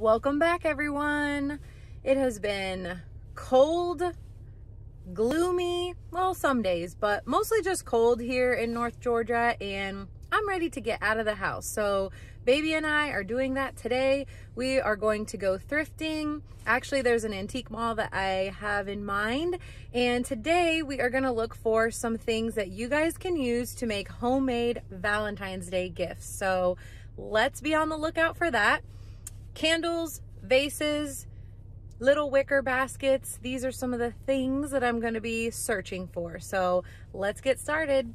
Welcome back, everyone. It has been cold, gloomy, well, some days, but mostly just cold here in North Georgia, and I'm ready to get out of the house. So baby and I are doing that today. We are going to go thrifting. Actually, there's an antique mall that I have in mind, and today we are gonna look for some things that you guys can use to make homemade Valentine's Day gifts. So let's be on the lookout for that. Candles, vases, little wicker baskets. These are some of the things that I'm going to be searching for. So let's get started.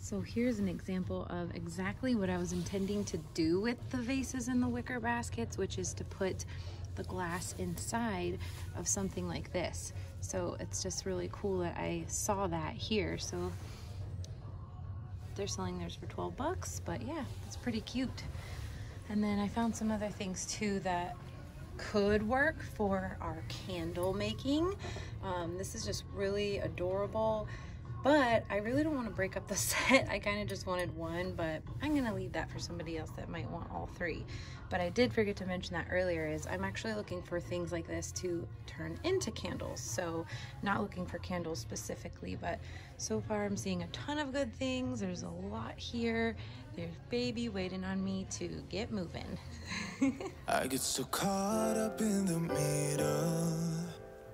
So here's an example of exactly what I was intending to do with the vases and the wicker baskets, which is to put the glass inside of something like this. So it's just really cool that I saw that here. So they're selling theirs for 12 bucks, but yeah, it's pretty cute. And then I found some other things too that could work for our candle making. This is just really adorable, but I really don't want to break up the set. I kind of just wanted one, but I'm gonna leave that for somebody else that might want all three. But I did forget to mention that earlier is I'm actually looking for things like this to turn into candles. So not looking for candles specifically, but so far I'm seeing a ton of good things. There's a lot here. There's baby waiting on me to get moving. I get so caught up in the middle,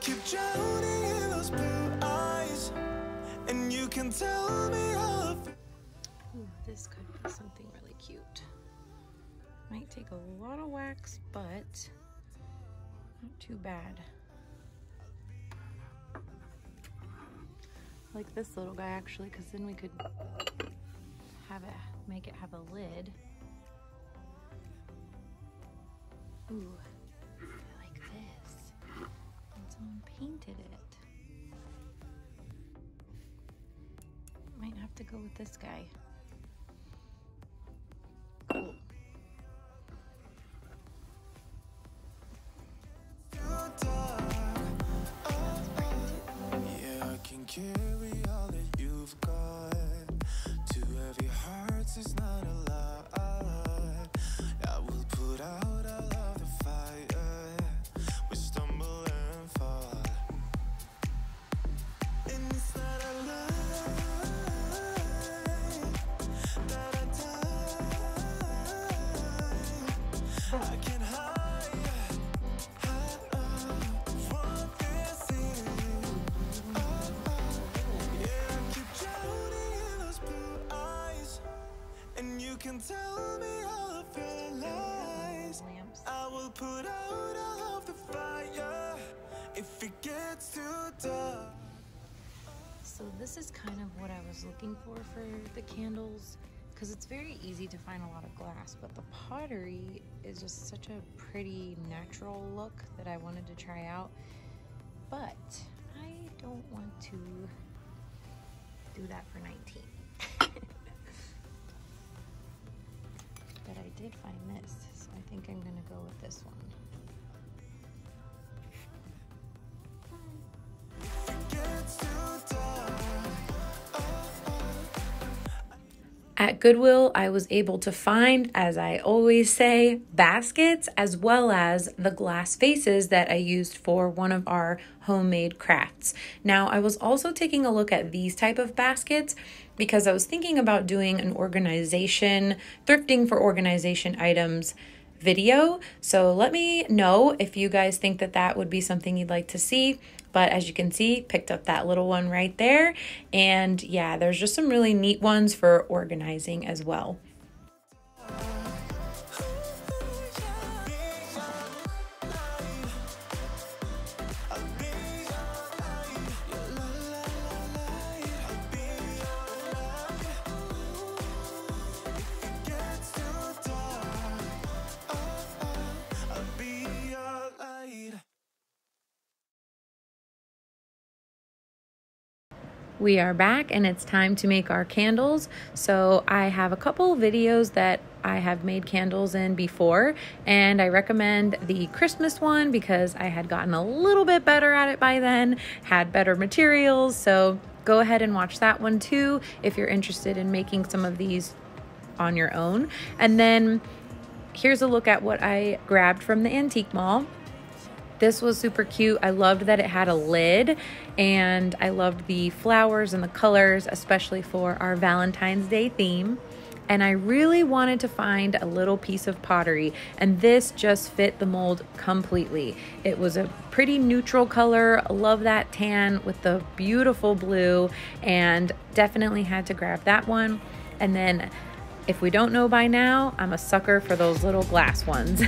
Keep drowning in those blue eyes, and you can tell me all. Ooh, this could be something really cute. Might take a lot of wax, but not too bad. I like this little guy actually, because then we could have it, make it have a lid. Ooh. Someone painted it. Might have to go with this guy. Cool. Yeah, I can carry all that you've got. Two heavy hearts is not a lie. I will put out all of the fire. We stumble. Tell me all of your lies. I will put out all of the fire if it gets too dark. So this is kind of what I was looking for the candles, because it's very easy to find a lot of glass, but the pottery is just such a pretty natural look that I wanted to try out. But I don't want to do that for 19. But I did find this, so I think I'm gonna go with this one. At Goodwill, I was able to find, as I always say, baskets as well as the glass vases that I used for one of our homemade crafts. Now, I was also taking a look at these type of baskets because I was thinking about doing an organization, thrifting for organization items video. So let me know if you guys think that that would be something you'd like to see. But as you can see, picked up that little one right there. And yeah, there's just some really neat ones for organizing as well. We are back and it's time to make our candles. So I have a couple videos that I have made candles in before, and I recommend the Christmas one because I had gotten a little bit better at it by then, had better materials. So go ahead and watch that one too if you're interested in making some of these on your own. And then here's a look at what I grabbed from the antique mall. This was super cute. I loved that it had a lid, and I loved the flowers and the colors, especially for our Valentine's Day theme. And I really wanted to find a little piece of pottery, and this just fit the mold completely. It was a pretty neutral color. I love that tan with the beautiful blue, and definitely had to grab that one. And then if we don't know by now, I'm a sucker for those little glass ones.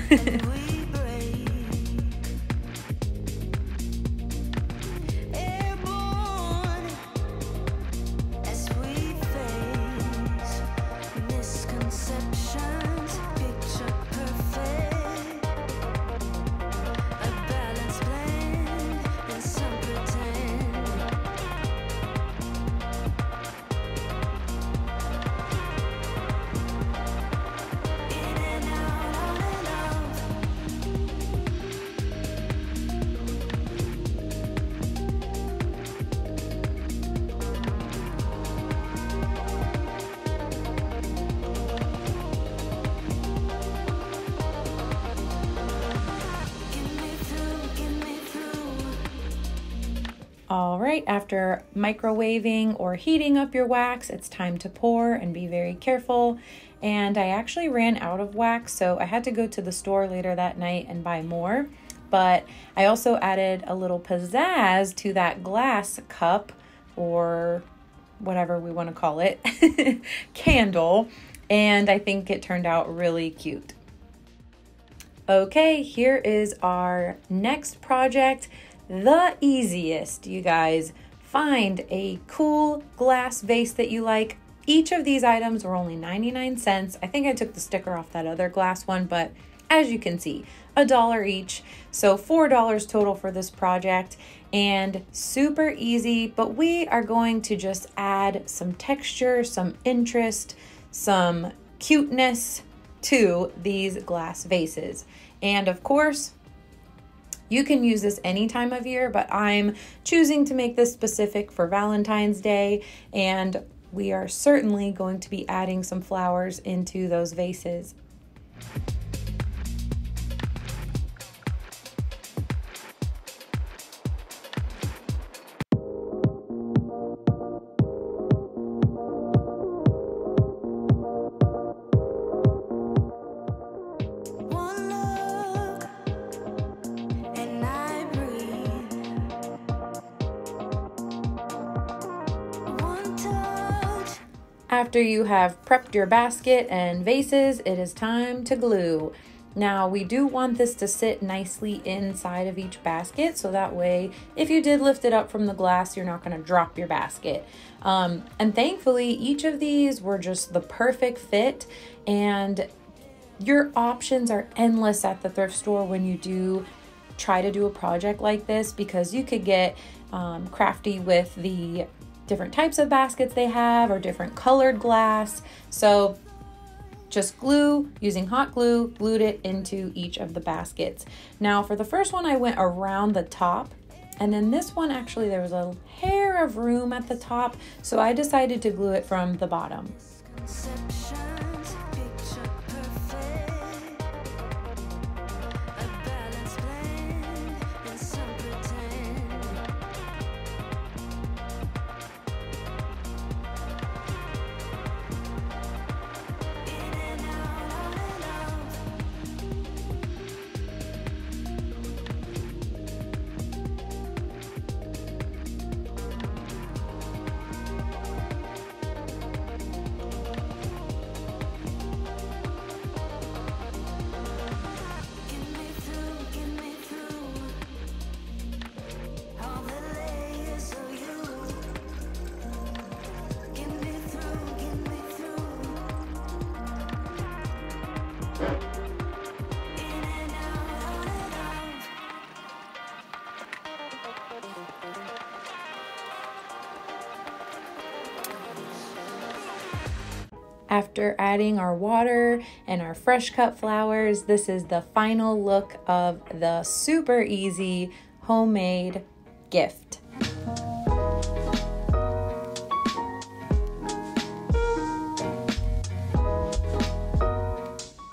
All right, after microwaving or heating up your wax, it's time to pour and be very careful. And I actually ran out of wax, so I had to go to the store later that night and buy more. But I also added a little pizzazz to that glass cup, or whatever we want to call it, candle. And I think it turned out really cute. Okay, here is our next project. The easiest, you guys. Find a cool glass vase that you like. Each of these items were only 99 cents. I think I took the sticker off that other glass one, but as you can see, $1 each, so $4 total for this project, and super easy. But we are going to just add some texture, some interest, some cuteness to these glass vases. And of course, you can use this any time of year, but I'm choosing to make this specific for Valentine's Day, and we are certainly going to be adding some flowers into those vases. After you have prepped your basket and vases, it is time to glue. Now, we do want this to sit nicely inside of each basket, so that way if you did lift it up from the glass, you're not going to drop your basket. And thankfully, each of these were just the perfect fit, and your options are endless at the thrift store when you do try to do a project like this, because you could get crafty with the different types of baskets they have, or different colored glass. So just glue, using hot glue, glued it into each of the baskets. Now for the first one, I went around the top, and then this one, actually there was a hair of room at the top, so I decided to glue it from the bottom. After adding our water and our fresh cut flowers, this is the final look of the super easy homemade gift.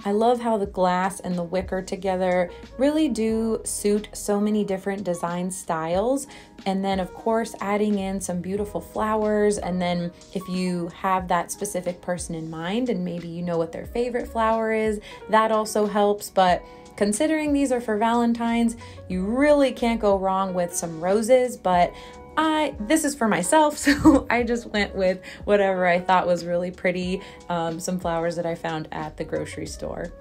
I love how the glass and the wicker together really do suit so many different design styles. And then of course, adding in some beautiful flowers. And then if you have that specific person in mind and maybe you know what their favorite flower is, that also helps. But considering these are for Valentine's, you really can't go wrong with some roses, but this is for myself, so I just went with whatever I thought was really pretty, some flowers that I found at the grocery store.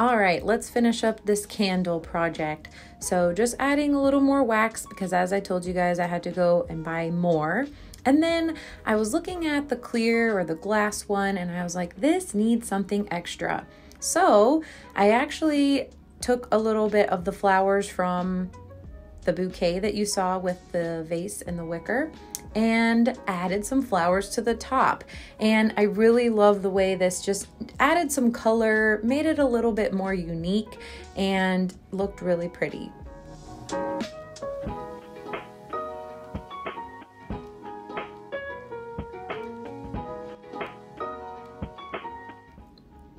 All right, let's finish up this candle project. So just adding a little more wax because as I told you guys, I had to go and buy more. And then I was looking at the clear or the glass one and I was like, this needs something extra. So I actually took a little bit of the flowers from the bouquet that you saw with the vase and the wicker and added some flowers to the top. And I really love the way this just added some color, made it a little bit more unique and looked really pretty.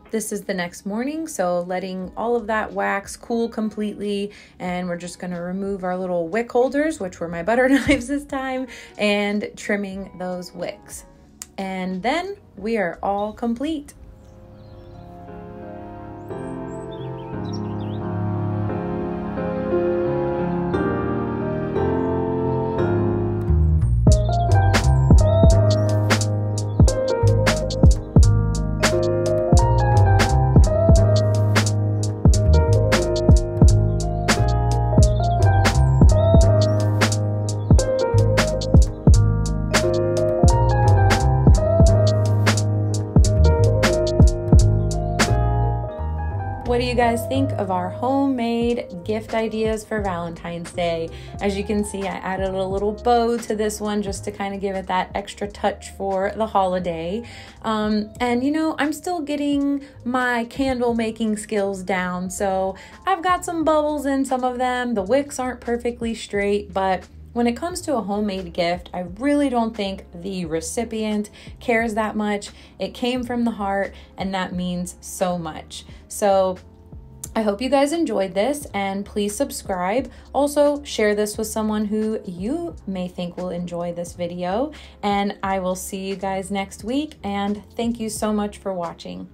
This is the next morning, so letting all of that wax cool completely, and we're just gonna remove our little wick holders, which were my butter knives this time, and trimming those wicks. And then we are all complete. What do you guys think of our homemade gift ideas for Valentine's Day? As you can see, I added a little bow to this one just to kind of give it that extra touch for the holiday. And you know, I'm still getting my candle making skills down. So I've got some bubbles in some of them. The wicks aren't perfectly straight, but when it comes to a homemade gift, I really don't think the recipient cares that much. It came from the heart, and that means so much. So I hope you guys enjoyed this, and please subscribe. Also, share this with someone who you may think will enjoy this video, and I will see you guys next week, and thank you so much for watching.